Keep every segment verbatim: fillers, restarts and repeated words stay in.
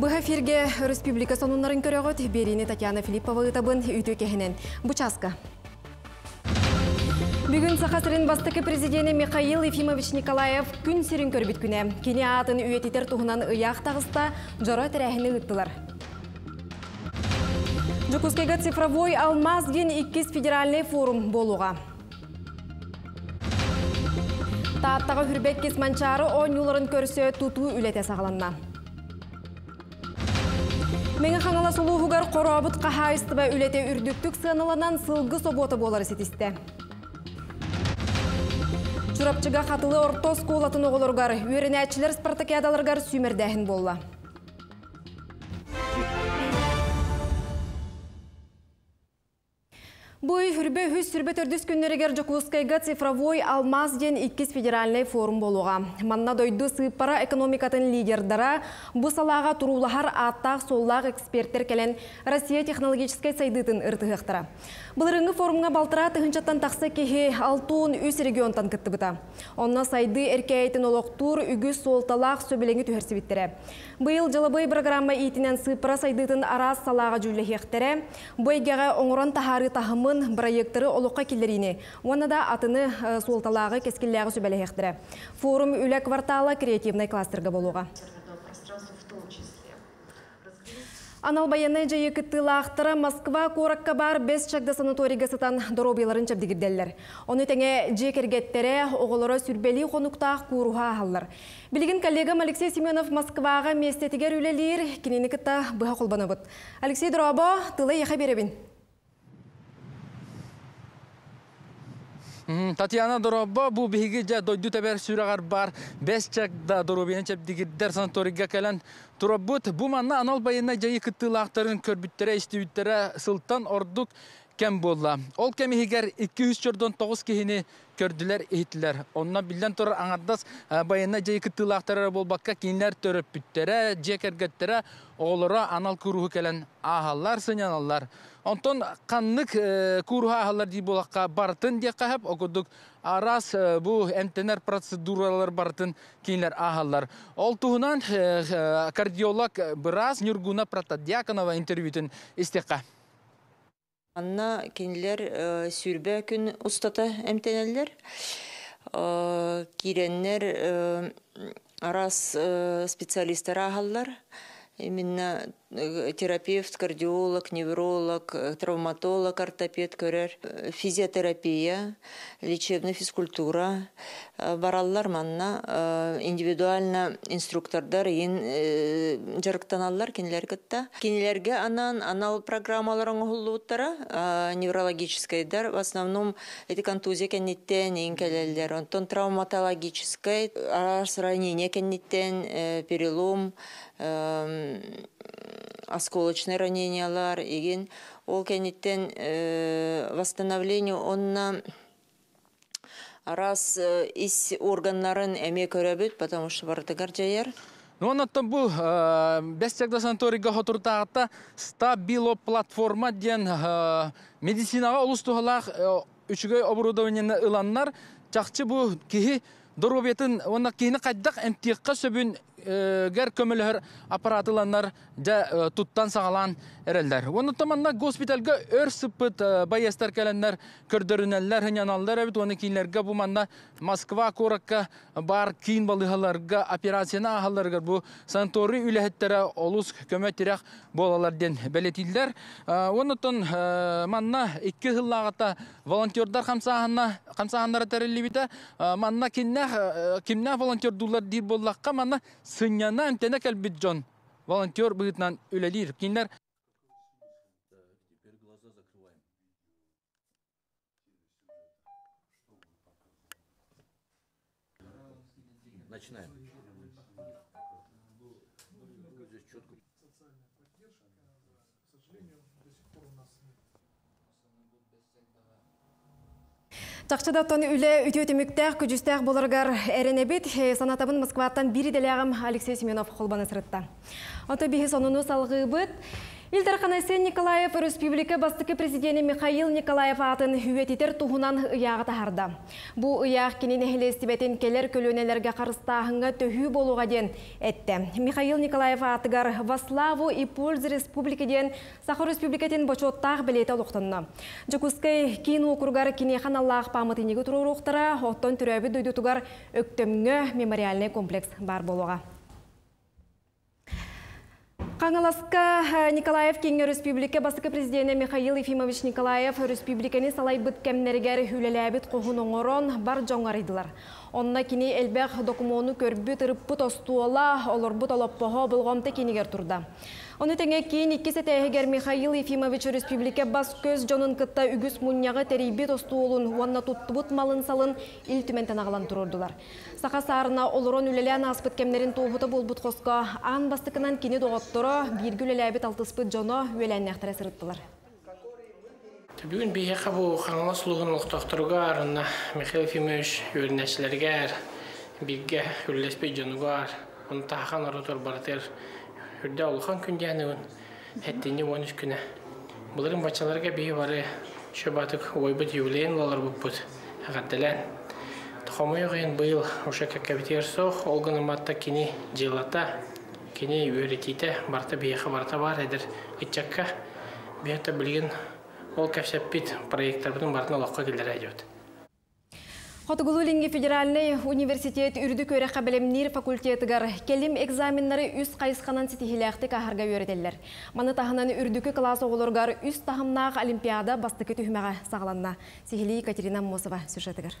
Быга фирге республика сонуннарын көрөгөт Берини Татьяна Филиппова ытабын үтө кехинен. Бучаска. Бүгін Сахасырын бастықы президенті Михаил Эфимович Николаев күн серін көрбіт күні. Кене атын үйететер тұғынан ұяқ тағыста жора тәрәхіні ұттылар. Жүкізкегі цифровой алмаз ген иккіз федеральный форум болуға. Таттағы хүрбек кесманчары он юларын көрсі тұту үлеті сағыланна. Мені қаңала сұлуғығар қорабыт қаға істіба үлеті үрдіктік сығыныланан сылғы соботы болары сетесті. Турапчыга қатылы орто сколатын оғылырғар, өрінәтшілер спартакиадаларғар сүймердәхін болла. Бұй үрбе үз сүрбе төрдіс күннерігер Джокускайға цифровой алмаз ден иккіз федеральный форум болуға. Манна дойды сыппара экономикатын лидердара, бұ салаға тұрулағар аттақ соллақ эксперттер кәлен Россия технологическай сайдытын ұртығықтыра. Бұлырыңғы форумға балтыра тұхынчаттан тақсы кеге алтуын үз регионтан күтті бұта. Онна сайды әркәйтін олықтур, үгі солталақ сөбіліңі түхерсі біттірі. Бұл жылыбай программа етінен сыппара сайдытын араз салаға жүлігіқтірі. Бойгеға оңыран тахары тахымын проекттары олыққа келдеріне, оны да атыны солталағы кескілләғы сөбәлі форум үлі квартала креативный кластерға болуға. Аналбайыны жайы күттілі ақтыра Москва қоракқа бар бес чагда санаториға сатан доробияларын чабдегірделілер. Оны тәне жекергеттері оғылыры сүрбелі қонуқтақ көруға ағалыр. Білігін коллегам Алексей Семенов Москваға местетігер үлелер кенені күтті бұға қолбаны бұд. Алексей Дроба, тылы еқа беребін. Tatiana Dorobba bu bihigice doydu teber süregar bar besçak da dorobine çepdigi der sanatoriga kelen turabut bu manna anal bayına cayı kıttılaktırın körbüttere istibüttere sıltan orduk kem bolla. Ol kemi higer iki yüz doksan dokuz kihini kördüler ihtiler. Ondan bilen tora anaddas bayına cayı kıttılaktırın bol bakka kinler töröp büttere cekergettere oğulura anal kuruhu kelen ahallar sınyanallar. Ondan kanlık e, kuruha halar diye bolakka barıtın diye kahap okuduk. Aras e, bu entener proseduralar barıtın kinler ahallar. Oltuğunan e, e, kardiyolog biraz Nurguna Pratadiakonova intervütün istekah. Anna kinler e, sürbe gün ustata emteneller. E, girenler e, aras e, specialistler ahallar. Именно терапевт, кардиолог, невролог, травматолог, ортопед, көрер, физиотерапия, лечебная физкультура, бараллар манна, индивидуально инструктордар, жарктаналлар кинилер кытта. Кинилерге анан анал программаларын улуттара, неврологическая дар, в основном эти контузия кенниттен, инкелелер, онтон травматологическая, арас ранение кенниттен, перелом, осколочные ранения лар иген ол кенеттен восстановлению онна раз из органнарын эме көрөбүт потому что бардыгар жайер. Ну анаттан бу бестегда санаторийга отуртагатта стабило платформа ден медицинага улустугалак үчүгөй оборудованияны ыланнар чакчы бу кихи Дорубетин онна кини кайдак эмтиякка сөбүн гер көмөлөр аппаратыланнар да туттан сагалан эрелдер. Оны таманна госпиталга өр сыпыт байестер келеннер көрдөрүнөлөр хынянанлар эбит оны кинлерге бу манда Москва коракка бар кин балыгаларга операцияна агалларга бу санаторий үлехеттере олус көмөтүрөк болалар ден белетилдер. Онутон манна эки жыллагата волонтёрдар камсаганна камсагандар терелибите манна кинне кимне волонтёрдулар дип боллакка манна Сыньяна әмтенек әлбіт жон. Волонтер бұғытнан өлелер. Кинлер... Начинаем. Чақшыда тоны үлі үтеутеміктәк, күджістәк болырғар әренебет. Санатабын Москваттан бири деләғым Алексей Семенов қолбаны сұрытта. Оты бейі сонуны салғы бұд. Илдарханасия Николаев Республика бастыкы президенти Михаил Николаев атын хүйетитер туһунан ыяғы таһарда. Бу ыяқ кинин эхлестибетин келер көлөнелерге карыстаһыңга төһүү болууга ден этте. Михаил Николаев атыгар во славу и пользу республики ден Саха Республикатын бочоттах билете олуктунна. Жакускай кин округар кинехан Аллах памытынеги туруруктара оттон түрөбү дойдутугар өктөмгө мемориальный комплекс бар болууга. Қаңаласка Николаев кеңі Республика басықы президенті Михаил Ефимович Николаев Республиканы салай бүткемнергер хүлеләбіт қоғының орын бар жоңарыдылар. Онна кені әлбәқ документу көрбіт ұрыппыт остуала, олырбыт олаппаға бұлғамты кенігер тұрды. Оны тәңе кейін иккесі тәйгер Михаил Ефимович Республика бас көз жонын кытта үгіз мұнняғы тәрейбет остуолын, уанна тұттыбыт малын салын ил түментен ағылан тұрырдылар. Сақа сарына олырон үлелен аспыт кемнерін тоғыты болбыт қосқа, аң бастықынан кені доғаттыры, бергіл әләбет алтыспыт жоны өлән әқтірі сұрыттылар. Бүгін бейеқа бұл қаңала сұлығын ұлықтақтыруға арына Михаил Ефимович өлінәшілерге әр, бейге үлілеспей жонуға әр, оны таққан арутор бартер, үрді олған күндені өн, әттені он үш күні. Бұларын бачаларға бейі бары шөбатық ойбыт ювілейін олар бұппыт, әғаттілән. Тұқамы еғейін бұйыл ұша кәкәбетер соқ, олғыны матта кені желата, кені өретейті барта бейеқа барта бар әдір үтчакқа бейетті білген ол кәпсәппет проекттарының бартына лаққа келдері әдет. Хотугулулинги федеральный университет үрдік өрәққа білімнер факультетігар келім экзаменлары үз қайысқанан сетихіләқті қағарға өретелілер. Маны тағынан үрдікі классы олырғар үз тағымнағы олимпиада бастықы түхімәға сағыланна. Сихілі Катерина Мосова сюжетігар.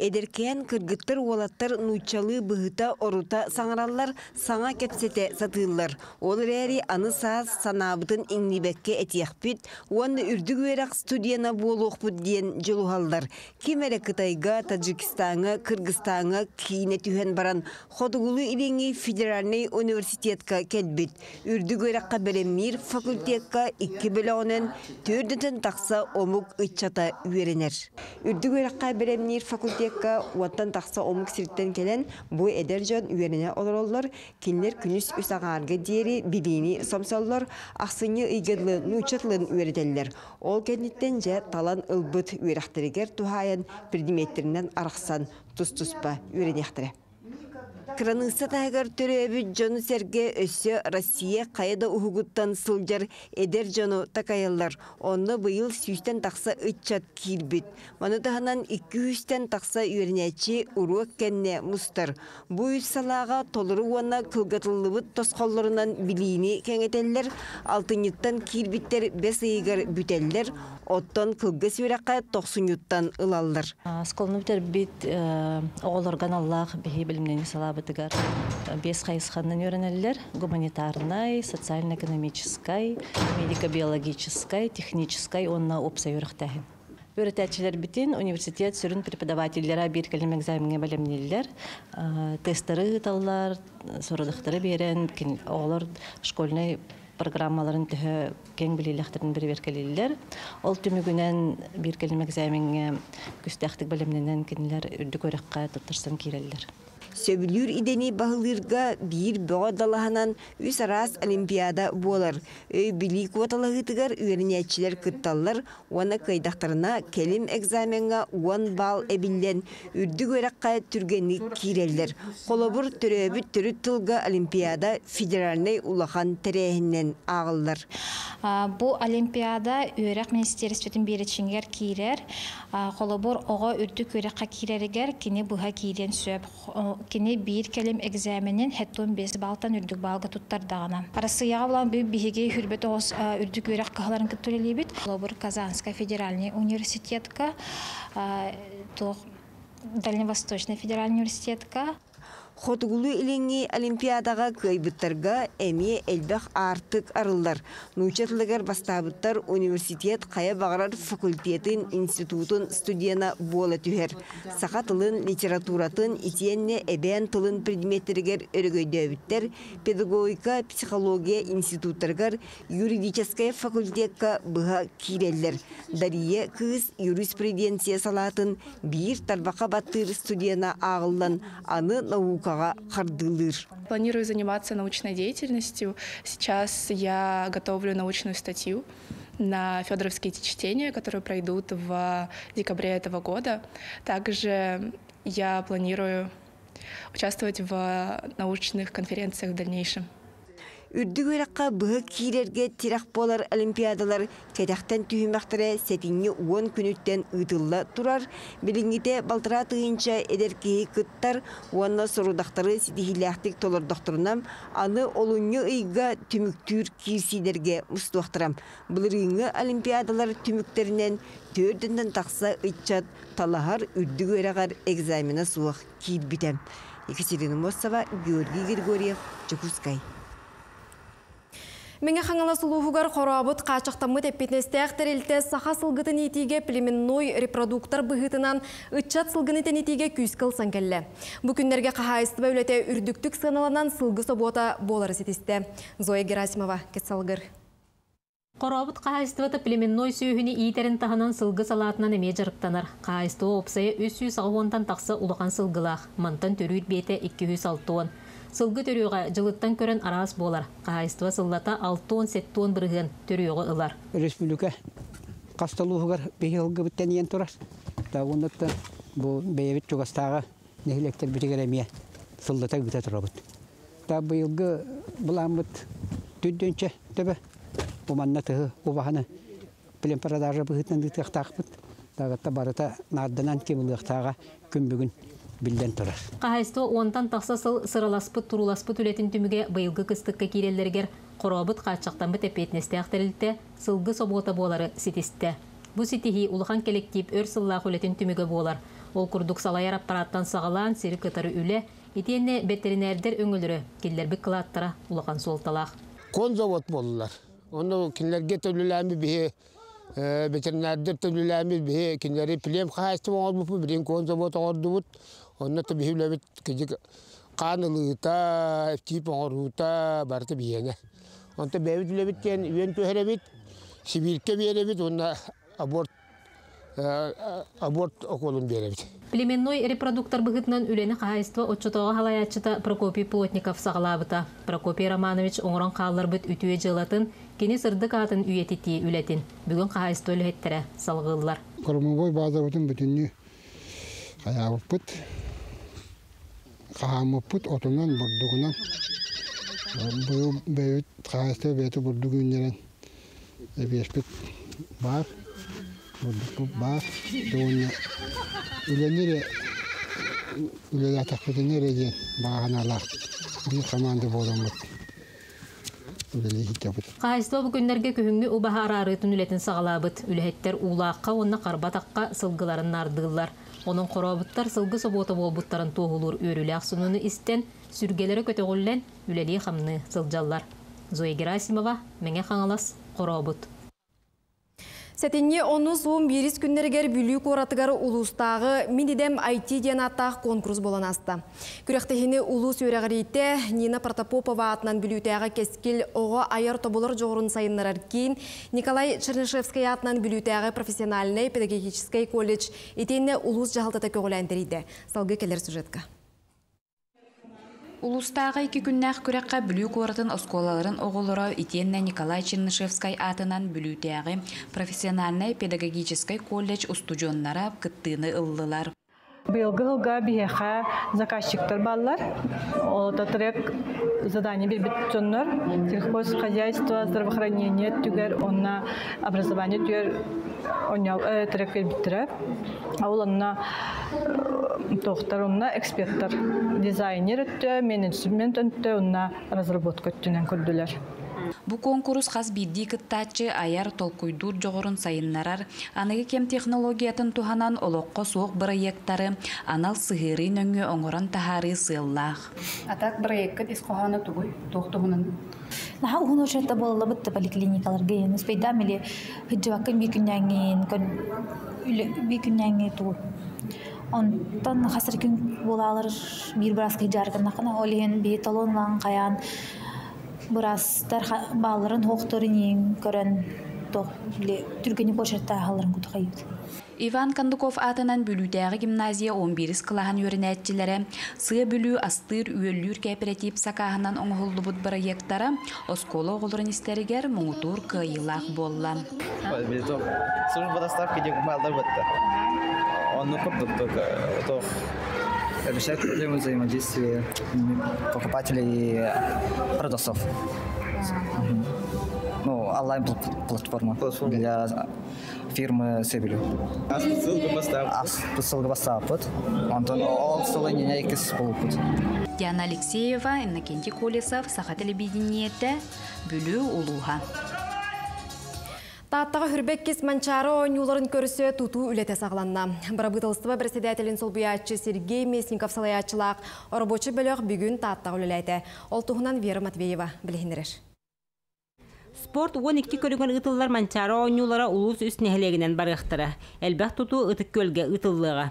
Эдеркен кыргыттар уолаттар нучалы быһыта орута саңараллар саңа кепсете сатыыллар. Ол рәри аны саас санаабытын иңнибекке этияхпит, уанны үрдүг верак студияна болуохпут диен жылугаллар. Кемере Кытайга, Таджикистанга, Кыргызстанга кийине түһэн баран Хотугулу илиңи федеральный университетка келбит. Үрдүг веракка беремир факультетка икки бөлөгүнөн төрдүтүн такса омук ыччата үеренер. Үрдүг веракка беремир факультет Уаттан тақса омық сирттен келен бұй әдер жон үйеріне олыроллар, келер күніс үс ағарғы дейірі білейіні сомсаллар, ақсыны үйгерлі нұйчатлығын үйерделілер. Ол кәнеттен жә талан ұлбыт үйеріқтірігер тұхайын бірдіметтерінен арықсан тұс-тұспа үйерінеқтірі. Кранысы тағыр түрі жону Серге өсі Россия қайда ұғығыттан сылжар әдер жону тақайылар. Оны бұйыл сүйістен тақса үтчат келбіт. Маны тағынан екі жүзден тақса үйерінәчі ұруақ кәнне мұстар. Бұй салаға толыру уана кылғатылыбыт тосқолларынан білейіне кәңетелілер, алтыныттан келбіттер бес айығар бүтелілер, оттан кылғыс өрәқа тоқсыныттан ұлалар. Сколыныбдер бит оғыларған Аллах бейі білімнен салабыт. Без хайсханын юренелер гуманитарной, социально-экономической, медико-биологической, технической онна опса юрахтахи. Юритәчелер битин университет сүрін преподавательлера бир кәлем экзаменге бәлемнелер, тесттары таллар, сорыдықтары берен, олар школьный программаларын түхі кәң білейләқтірін бір беркелелер. Ол түмігінен бір кәлем экзаменге күстәқтік бәлемненен кенелер үрді көріққа тұттырсын керелер. Сөбілер идені бағылырға бір бағадалағынан үз арас олимпиада болар. Өй білік оталағытығар үйерінетшілер күтталар, оны қайдақтарына кәлім экзаменға он бал әбілден үрдік өрәққа түргені керелдер. Қолабыр түрөбі түрі тұлға олимпиада федеральный улақан тәрәйінен ағылдар. Бұ олимпиада өрәқ министерстветін беретшінгер керер, қолабыр оға үрдік өрәққа керергер кені бұға керен сөп кені бір кәлем экзаменен хәттон бес балтан үрдік балға тұттардағына. Арасыяға болан бұл бігеге хүрбет оғыз үрдік өрәқ қағыларын күттілі бет. Лобыр Казанска федеральный университетка, Дальневосточный федеральный университетка. Хотугулу илеңі олимпиадаға көйбіттарға әме әлбәқ артық арылдар. Нұйчатлығар бастабыттар университет қая бағарар факультетін институтын студияна болы түхер. Сақа тылын, литературатын, итенне әбән тылын предметтерігер өрігөйді өбіттер, педагогика, психология институттарғар юридическая факультетка бұға кейрелдер. Дария кыз юриспруденция салатын, бір тарбақа баттыр студияна ағылдан, аны науқа Укага Хардылыш. Планирую заниматься научной деятельностью. Сейчас я готовлю научную статью на федоровские чтения, которые пройдут в декабре этого года. Также я планирую участвовать в научных конференциях в дальнейшем. Ürdüğürakka bıhı kiyilerge tirakpolar olimpiadalar çadaktan tühümektire setinni on künütten ıdılla durar. Bilingide baltıra tığınca ederkeyi kıttar, onunla sorudaktarı sidihilahtik tolordaktarınam, anı olunlu ıyga tümüktür kiyirsilerge mustuaktıram. Bılırıngı olimpiadalar tümüklerinden dördünden taksa ıçat, talahar ürdüğürakar egzamina suaq kiyil bitem. Katerina Mosova, Georgii Grigoriev, Çekuskay. Менге хангалас улугугар хорабыт качактамы теппетнестех терилте саха сылгытын итиге племенной репродуктор быгытынан ытчат сылгынытын итиге күскыл саңгелле. Бу күндерге кахайсты бөлөтө үрдүктүк сыналанан сылгы собота болары сетисте. Зоя Герасимова кетсалгыр. Qorabut qahaistwata plemennoy söhüni iterin tahanan sılgı salatnan eme jarıktanır. Qahaistu opsaya üssü sağıvontan taqsa uluğan sılgılaaq. Mantan törüyt bete iki yüz altı on. Sılgı törüyüğe jılıttan kören aras bolar. Qahaistuva sıllata altı on sekiz on bırıgın törüyüğe ılar. Respublika qastaluğugar behilgı bitten yen turar. Da ondattan bu beyabit çoğastağa nehilekter bitigeremeye sıllata güte turabut. Da beyilgı bulamut tüddünçe töbe. Уманна тыгы убаханы билен продажа быгытын дыктактакпыт дагатта барыта нарданан кемилгактага күнбүгүн билден турар. Кайсто онтан такса сыл сыраласпы туруласпы түлетин түмүге быйылгы кыстыкка киреллергер коробыт качактан бите петнесте актерилте сылгы собота болары ситисте. Бу ситихи улхан коллектив өрсылла хулетин түмүге болар. Ол курдук салаяр аппараттан сагалан сирик кытары үле итенне ветеринердер өңүлүрө келдербик кылаттара улахан солталак. Кон завод болдулар. Onu kinlerge tövlülerimiz bihe, veterinerde tövlülerimiz bihe, kinleri pilem khaştı mağaz bupu, birin konza bota ordu bud. Onunla tabi hüvlevit kicik kanılığıta, eftip mağruta, barıta bihene. Onunla bevit hüvlevit gen, üyen töherevit, sivilke biherevit, onunla abort, abort okulun biherevit. Племенной репродуктор быгытынан үлені қағайыстыва отчатауға халаячыта Прокопий Плотников сағылабыта. Прокопий Романович оңыран қалылар бұд үтіе жылатын, кені сырдық атын үйететті үлетін. Бүгін қағайысты өлі әттірі салғылылар. Құрмыңғой базарудың бүтінні қаяғып бұд, қағамып бұд, отынан бұрдығынан. Бұл бәйіт қағайысты бәйті бұрдығынлерін әбешпет бар. Burduk var, doğunla ülenir, üleler takvide nereye bağınalar, bir kamandı bozulmuş. Қайыстыва бүгіндерге күхіңгі ұбаға арарытын үлетін сағалабыт. Үлеттер улаққа, онына қарбатаққа сылғыларын ардығылар. Оның қорабыттар сылғы собота болбыттарын тоғылыр өрілі ақсынуны істен, сүргелері көтеғілен үлелі қамны сылжалар. Зоя Герасимова, Менге Қаңалас, Қорабыт. Сәтенге он он бир күннергер бүлік оратығары ұлыстағы Минидем ай ти денаттақ конкурс болан асты. Күректігіні ұлыс өрәғірейті Нина Протопопова атынан бүліктегі кескіл оғы айар тобылыр жоғырын сайынлар әркен, Николай Чернышевский атынан бүліктегі профессиональный педагогический колледж етені ұлыс жағылтата көңілі әндерейді. Салғы келер сюжетка. Улустағы iki күннәк күрәкқа бүлік оратын осколаларын оғылырау итенне Николай Чернышевскай атынан бүліктегі профессиональный педагогический колледж устудионнара кыттыны ұлылар. Бұйылғы-ғылға бейеқа заказчиктар баллар. Олыта тұрек задание бір бүттіннер. Сельхоз хозяйство, здравоохранение түгер, онна образование түгер, онна тұрек бір бүттірі. Ауыл онна тоқтар, онна эксперттар, дизайнер өтті, менеджмент өтті, онна разработка өттінен көрділер. Bu konkurs xas biddi kıttaçı ayar tolkuydur joğurun sayınlarar. Anıgı kem texnologiyatın tuhanan oloqqa soğuk proyektları anal sıhırin öngü onğuran tahari sığıllağ. Atak proyekkat iskuhanı tuğuy, toğtuğunun. Naha uğun oşatta boğulla bıttı poliklinikalar geyin. Ispeydam ili hıcı bakın bir günyangiyin, bir günyangiyin tuğuy. Ondan xasır gün boğulalar bir bıraskı hıcı arkana oliyen, bir talonlan kayan. Burası balların hoğturinin gören Ivan Kandikov atынан бүлүдәге гимназия он биринчи кылаһын өрнәтчеләре сыя бүлү астыр үйөллүр кооператив сакаһынан оңголубут проекттары осколо оголорун истеригер муңутур кыйлак болла. Служба доставки дек малдар бетте. Он нукуп только то решать проблемы взаимодействия покупателей и продавцов. Ну, онлайн-платформа для фирмы Себелю. Посылка поставит. Антон Олсолыня и Кисполпут. Яна Алексеева, Никита Колесов, Сахателебединьете, Бюлю Улуха. Таттағы хүрбеккес манчары ойнуларын көрісі тұту үлеті сағыланна. Барабытылыстыва председателін солбуячы Сергей Месников салаячылақ. Рабочы бөліқ бүгін таттағы үлеләйті. Ол тұғынан Вера Матвеева білгендірер. Спорт он эки көлігін ұтылылар манчары ойнулара ұлыс үстіне әлегінен барғақтыры. Әлбәқ тұту ұтық көлге ұтылылыға.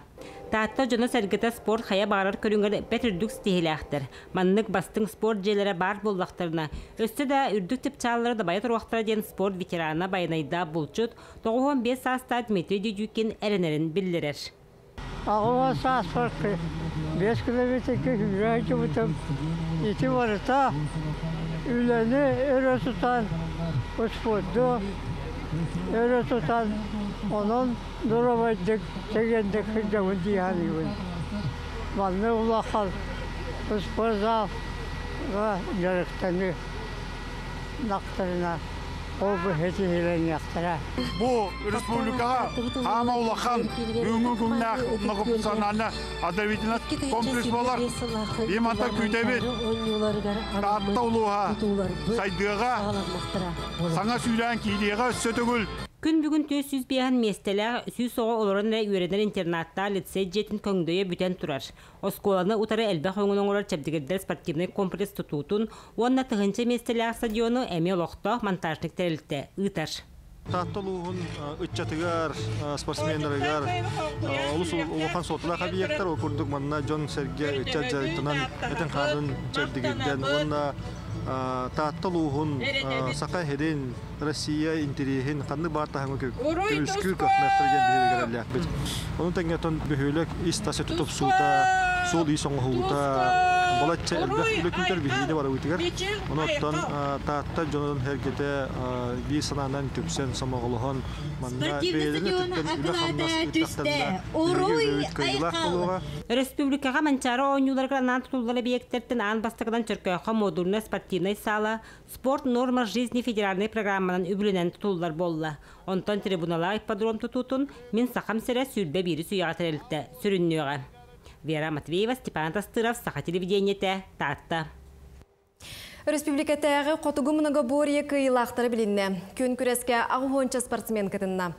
Таатта жана сәргіті спорт қая бағарар көріңгер Петр Дуks тегілі ақтыр. Маннық бастың спорт желері бар болдақтырына. Өсті да үрдік тіпчалары да байат руақтыра ден спорт ветерана байынайда бұлчуд. тоғыз он бес саста Дмитрий Дюдюкен әрінерін білдірер. Ағыма сас спорты бес километр күрәйті бұтым. Еті барыта үләні өрі тұтан ұспорды, өрі тұтан onun duramadık, çekendik, hıncamın diyanıyım. Bana ulakal, ıspırza ve yarıktanı naktarına, o bu hediyeyle naktarına. Bu, Respublika'ya ama ulakal, büyümün günler, nakıp sananı, adavidine kompleks olar, imanta kütevit, dağıtta uluğa, saydığa, sana söyleyen ki, iyiğe sötügül. Күн бүгін төсіз бейін местелер сүй соға оларын үйренер интернатта лицей жетін көңдөйе бүтен тұрар. Осколаны ұтары әлбәқ өңінің олар чәбдігердер спортивный комплекс тұтуытын, онына тұғынша местелер стадионы әме лоқты монтаждық тәрілікті ұйтар. Таттылуғын үтчатығар, спортсмендерігар, ұлыс ұлақан сотылақ әбиектер өкірдік манына Джон Сергей үтчат жарықтынан әтін қарын чәбдігерден онына Таттылуғын сақа хеден Россия интериен қанды бар тағын көк төскіл көкнақтырген бейгерілі әкбет. Оның тәңгеттен бөхелік истасы тұтып сұлта, сол үй соңғы ұлта, болатча әлбәқ үлікіндер бейгері бар өйтігер. Оның оттан таттан жонадан әргеде бей сананан төпсен самағылығын манна бейгерілі түттен үлі қамнас үттақтарына үлі Сала, спорт норма жизни федеральной программанан үбілінен тұтулдар болла. Онтан трибунала ипподром тұтутын, мен сақам сірі сүрбе бері сұйаға тірелікті, сүріннеуға. Вера Матвеева, Степан Тастыров, Сақа телевидениеті, Татта. Республикатағы қотығымынаға бөрі кыйлақтары білінне. Күн күреске ағығонча спортсмен кітінна.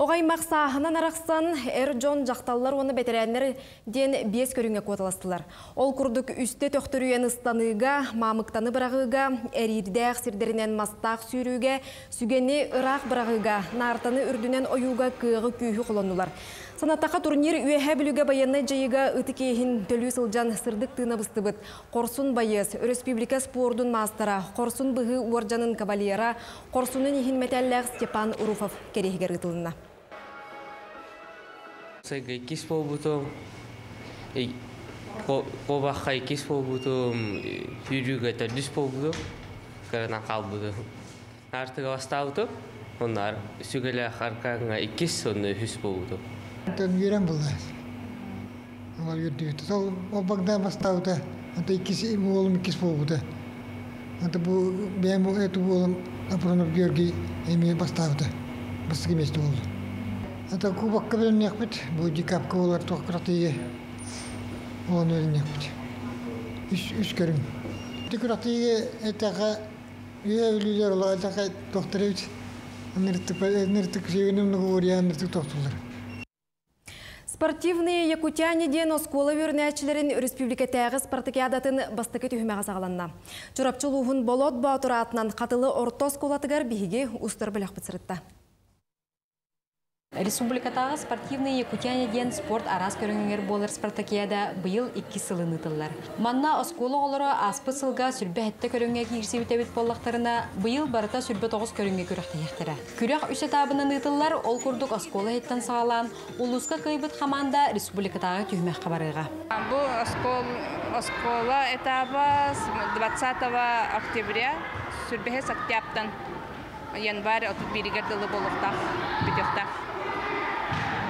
Оғай мақсағынан арақсан, әр-джон жақталылар оны бәтерәнлері ден бес көріңе көталастылар. Ол күрдік үсті төқтіріген ұстаныға, мамықтаны бірағыға, әрерді әқсірдерінен мастақ сүйріге, сүгені ұрақ бірағыға, нартаны үрдінен ойуға күйігі күйі қоланулар. Санаттақа турнир үйәе білуге баянна жайыға үтікейін төлі сылжан сырдық тына бұстыбыт. Қорсун байыз, Республика спордың мастыра, Қорсун бұғы уаржанын кавалера, Қорсунын ехін мәтәлләғ Степан Уруфов керегер ұтылына. Сәгі кес бол бұтым, қобаққай кес бол бұтым, үйрігі түлдіс бол бұтым, қарынан қал бұтым. Артыға баста бұтым, онлар сүгілі қарқаңа икес сонны үс бол бұтым. Там юрем был, он юрдил. То обогнал мостау то, он то и кис ему волом и кис полбуда. Он то был, я ему эту волом, а потом Георгий ему мостау то, мостки вместе волом. А то кубок кабель не хватит, будет капка вола только кротые, волом не хватит. Ищ ищем. Ты кротые это как я люблю вола, это как докторить, не ртык не ртык живем на говоря, не ртык доктор. Спортивные якутяне ден осколы өрнәчілерін республикатағы спартакиадатын бастықы түйімеға сағыланна. Чурапчылуғын болот баатура атынан қатылы орто осколатығар бейге ұстыр біліқ бітсірітті. Respublikada sportivni Yakutiyaniden sport aras körüngüngür bolar Spartakiyada bıyıl iki sılınıtıllar. Manna oskolu oğları aspı sılga sülbe hette körüngü girsi bitebit bollaklarına bıyıl barıta sülbe toğuz körüngü kürüktü yektire. Kürük üç etabından ıtıllar ol kurduk oskolu hetten sağlan, uluska kıybıt hamanda Respublikadağı tühmek kabarığa. Bu oskol, oskola etabı yirmi oktyabr'a sülbehe saktiyaptan yanvar otuz bir'e dılı bollukta bitiyokta.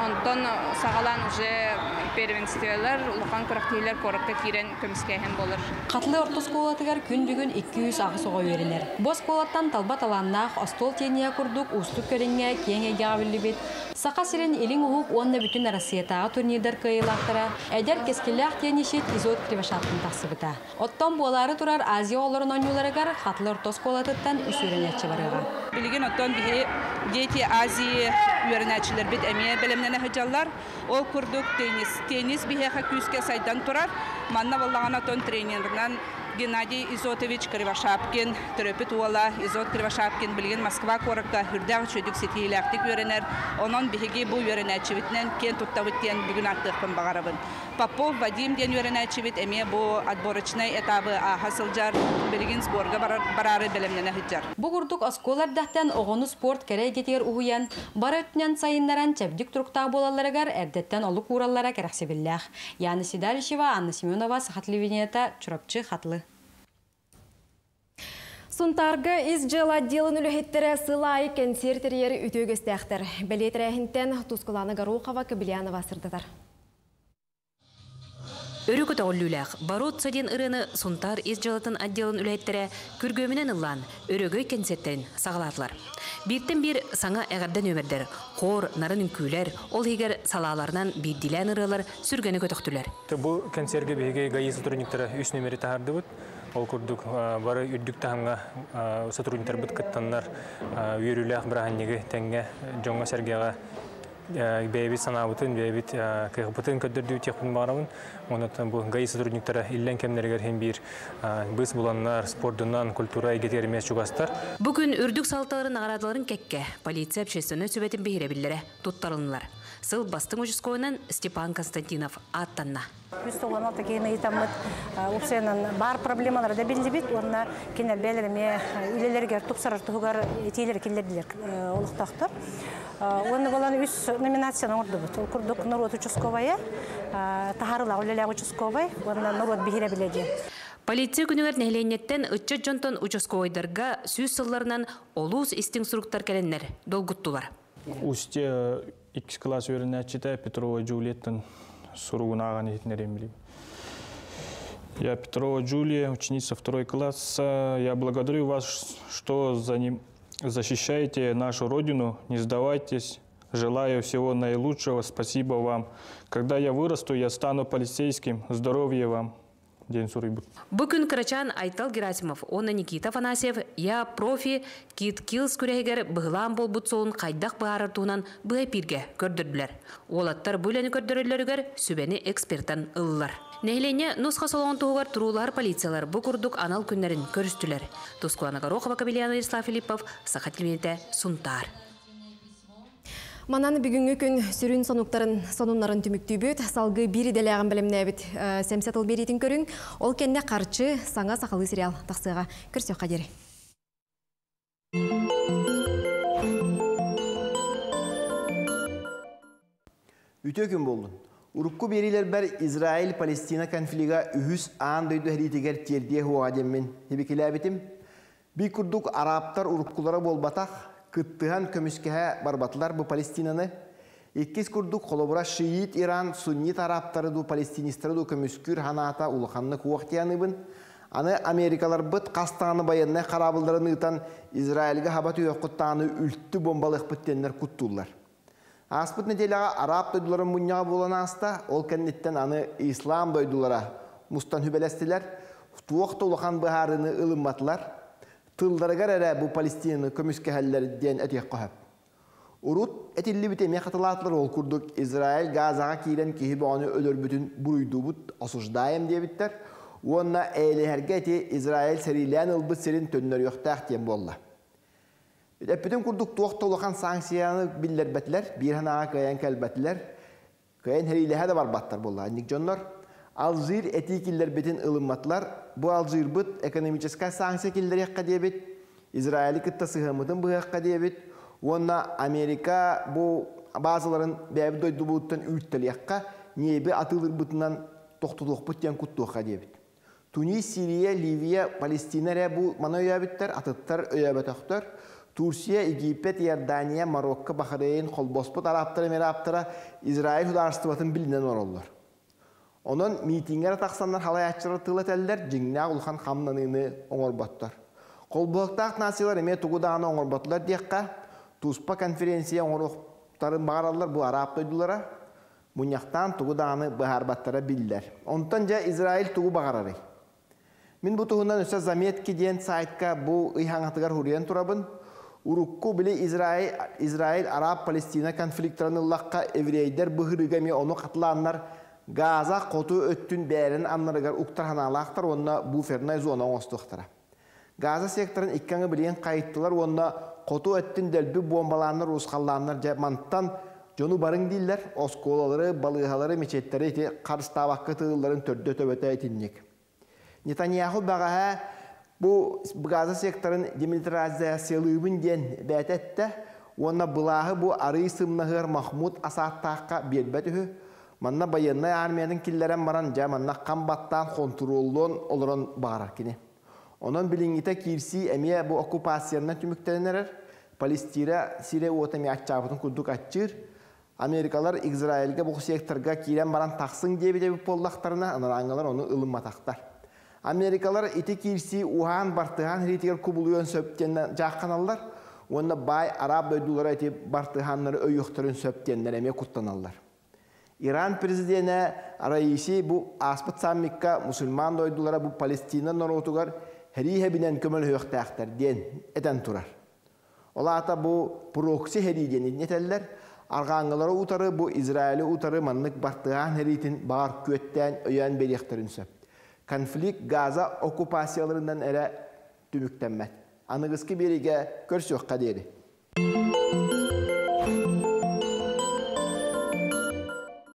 Ondan sağalan uje pervenstiyeler, ulukan kıraktiyeler korukta kiren kömüskehen bolur. Katlı orta skolatıgar kündügün iki yüz ağı soğuğu verilir. Bu skolattan talbat alanına ostol teniye kurduk, ustuk körenge, kenge gavili bit. Saka siren elin uğuk onunla bütün arasiyetağı turnirder kıyılaktıra, eder keskilak tenişit izot krivashatın taksıbıta. Ottan boları turar Azya oğların onyularıgar katlı orta skolatıttan üs ürünetçi varıga. Bilgin ottan bihi deti Azya ürünetçiler bit emiye belemler. Nehjallar o kurduk tenis tenis bihe haküske saydan turar manna vallana ton trenerden Геннадий Изотович Кривошапкин, Терепит Уала, Изот Кривошапкин, Блин, Москва, Коракта, Хюрдян, Чудик, Сити, Лехтик, Веренер, Онон, Беги, Бу, Веренечевитнен, Кентуттавитен, Бегунатых, Памбагаровин. Попов, Вадим, Ден, Веренечевит, Эме, Бу, отборочные этапы, а Хасселджар, Бельгинсбурга, Барары, Белемнена, Хиджар. Бугурдук, Осколар, Дахтен, Огону, Спорт, Керегетир, Уен, Баратнен, Сайнеран, Чевдик, Труктабула, Ларагар, Эрдетен, Олукура, Ларагар, Хасибиллях, Яна Сидальшева, Анна Семенова, Сахатливинета, Чурапчи, Хатлы. Сунтарга из жела делан үліхеттері сылай концерттері үтегістіқтір. Білет рәхінттен Тускуланы Горохова Кабельянова сырдатар. Өрігі тағылулақ, барот саден ұрыны Сунтар из желатын отделан үліхеттері күргөмінен ұлан, өрігі концерттен сағылатылар. Бирттен бір саңа әғардан өмірдер, қор, нарын үнкүйлер, ол егер салаларынан бейділен ұрылар сүргені көтіқтілер. Бұл концерге бейге ғайызы түрініктері үш нөмері тағарды бұд. Ол күрдік бары үрдік тағымға сотрудниктер бұд қыттанлар үйірілі ақбырағаннегі тәңге жоңға сәргеға бәйбет санабытын, бәйбет қиғыпытын көддірді өтекпін бағарауын. Онаттан бұл ғайы сотрудниктері иллен кәмдергер хем бір біз бұланлар, спордынан, культура егетерімес жүгастар. Бүгін үрдік салталарын ағарадыларын кәкке полиция әпшесіні сөбетін бейіребілері тұттарылынлар. Сыл бастың ұжыскойынан Степан Константинов аттанна. Үстолғаналты кейіні етамыд ұпсайынан бар проблемалары да бенде бет, онына кенел бәліріме үлелерге тұпсарыр тұғығар етейлер келер білер олықтақтыр. Оны боланы үс номинацияны орды бұд. Құрдық Нұрот Учысковая, Тахарыла үлелер Учысковай, онына Нұрот бейіре білеге. Полиция күнігер нәйленеттен үтчі жонтон Учысковайдарға сөз сылларынан олуыз істің сұруқтар кәленнер долғыттылар. İkisi klas öğrençide Petrov Julia'nın soruğunu ağanı etkilerim bileyim. Я Petrov Julia, ученица второй класса. Я благодарю вас, что защищаете нашу родину. Не сдавайтесь. Желаю всего наилучшего. Спасибо вам. Когда я вырасту, я стану полицейским. Здоровья вам. Бүгін Кырачан Айтал Герасимов, оны Никита Ванасев, я профи кит килс күрегер бұғылан бол бұтсолын қайдақ бағарыртуынан бұғай пирге көрдірділер. Олаттар бөлені көрдірілерігер сөбені эксперттан ұлылар. Нәйлене нұсқа солуын тұғығар тұрулар полициялар бұқұрдық анал күнлерін көрістілер. Тускуланы Горохова Кабельянова Филиппов, Сақат Лиминете, Сунтар. Мананы бүгінгі күн сүрін сонуқтарын, сонунларын түмікті бөт, салғы бері дәліғын біліміне бөт. Сәмсәтіл беретін көрін, ол кәнде қарчы саңа сақылы сериал тақсыға күрсе қадері. Үті өкін болдың. Урукку берілер бәр Израиль-Палестина конфлиға үхіс аң дөйді әритігер тердие хуаден мен. Хебекелі әбетім, бей күрдік араптар уруккулара болбатақ, Кыттыған көміскеға барбатылар бұ Палестинаны. Еккес күрдік қолабыра шиит, Иран, суннит араптары ду, палестинистары ду көміскүр ханата улықанны куақтияны бұн. Аны Америкалар бұд қастағаны баянына қарабылдарын ұйтан Израилге хабаты өққыттағаны үлтті бомбалық бұттенлер күттулар. Аспыт неделіға араб дойдуларын мұнняға болан аста, ол кәннеттен аны ислам дойдулара мұстан хүбелестілер, тұуақты улықан бұхарыны ылымбатылар. Тылдарыгар әрі бұл Палестинаны көміске әлілерден әтек қоғап. Урут әтелі бітеме қатылатылар ол күрдік Израиль ғазаға кейлен кейіп оны өлір бүтін бұрыйду бұд асуждайым дейбіттер. Онына әйлі әрге әте Израиль сәрилен ұлбы сәрін төнілер еқтақ дейм болла. Epidem kurduk tuğakta ulakan sanksiyonu bildirbetler, bir hana kayan kalbetler, kayan heriyle hada var battar bolla. Nikjonlar, alzir etikiller betin ılınmatlar, bu alzir bit ekonomiçeska sanksiyonlar yakka diye bit, İsrail'i kıtta sıhhamıdın bu yakka diye bit, onunla Amerika bu bazıların bebi doydu buğuttan ürtel yakka, niye bir atılır bitinden tohtuluk bitiyen kutluğa diye bit. Tunis, Suriye, Libya, Palestina'ya bu manoya bitler, atıtlar, öya bataklar. Türkiye, Egipet, Yordaniya, Marokka, Bahreyn, Kolbospot, Araplara, Meraplara, İsrail Hudarıstabat'ın bilinen orullar. Onun mitingleri taksanlar, halayatçıları tığlatırlar, cinna ulkan hamlanını onurbatlar. Kolbospot nasiyaları metuğudağına onurbatlar diyekka, Tuzpa konferansiye onurukların bağırarlar bu Arap duydulara, bunyaktan tuğudağını baharbatlara bilirler. Ondanca İsrail tuğu bağırarır. Min bu tuğundan üstü zamiyetki diyen saytka bu ihangatıgar huriyen turabın, Urukku bile İsrail, İsrail Arap-Palestina konfliktlarının lakka evreyder bıhırıgami onu katılanlar Gaza kotu öttün beylerin anlarıgar uktarhana laktar onunla bu fernayız ona ostuktara. Gaza sektörün ikkanı bilen kayıttılar onunla kotu öttün delbi bombalanlar, uskallanlar cemanttan conu barın diller, oskolaları, balığaları, meçetleri eti karıstavakı tığılların tördü töbete etinlik. Netanyahu bağa bu Gaza sektörün demilitarizasyonun diyen beytette ona bulağı bu arı sımnağır Mahmud Asattak'a birbetühü manna bayanına armiyanın killeren baranca manna kambattan kontrollon olurun bağırakini. Onun bilingite kirsi emiye bu okupasyonundan tümüktelenerer. Palestina, Sire uotemi açabıtın kurduk açır. Amerikalar İsrail'e bu sektörga kiren baran taksın diye bir de bir pollaklarına anırangalar onu ılınmataklar. Amerikalar iti kirsi uhan bartıhan heritikler kubuluyon söptenden cahkanallar. Onda bay Arap bölgülere iti bartıhanları öyüktürün söptenden eme kutlanallar. İran prezidenti arayışı bu aspıt sammikka musulman doydulara bu Palestina norotugar herihe binen kömül höyükteğler diyen eden turar. Olata bu proksi heriyen idneteller. Argangalara utarı bu İsrail'e utarı manlık bartıhan heritin bağır kötten öyen belirtirin söpt. Konflikt Gaza okupasyalarından ere tümüklenmez. Anıgız ki birige görsüyor kaderi.